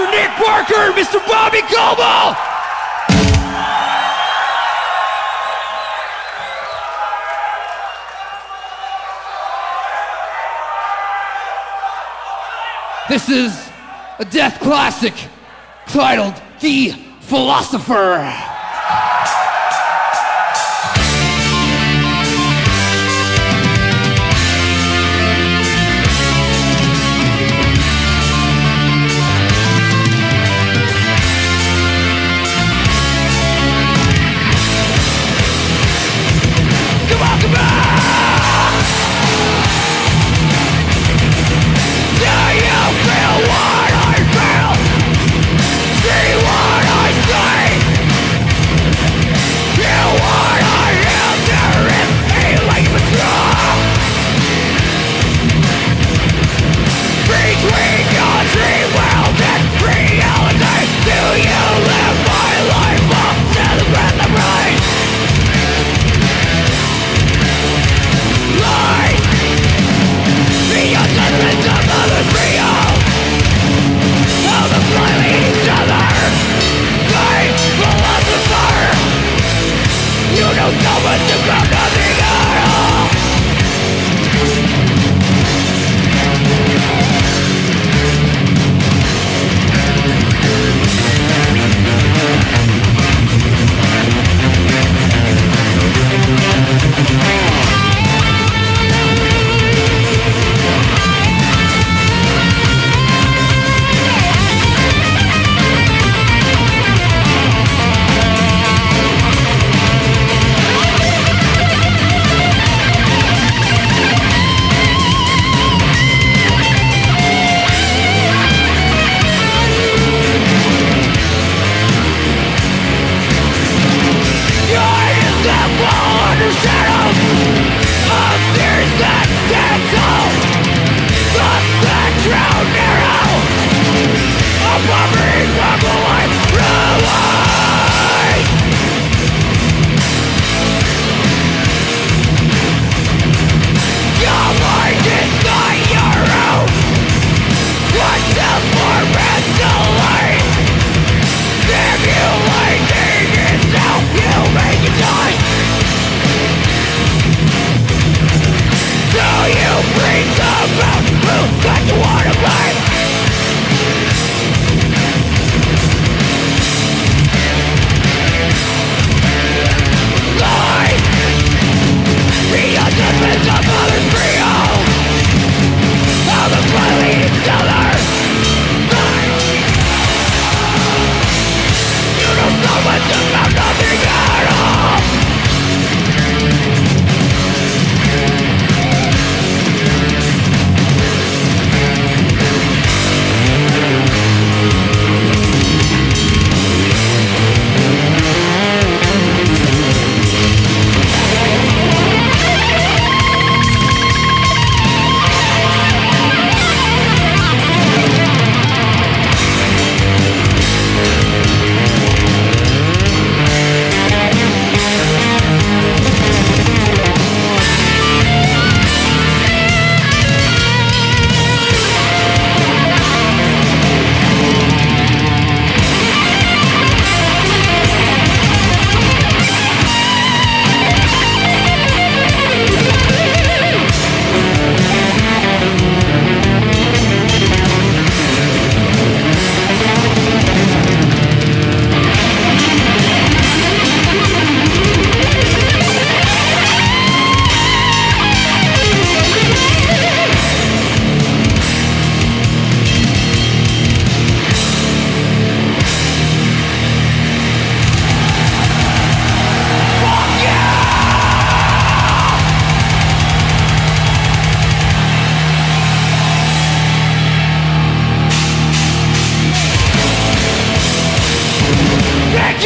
Mr. Nick Barker, Mr. Bobby Koelble! This is a death classic titled The Philosopher.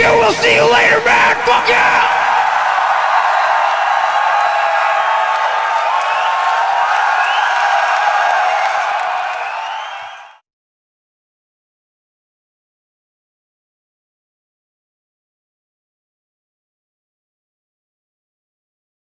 We'll see you later, man! Fuck yeah!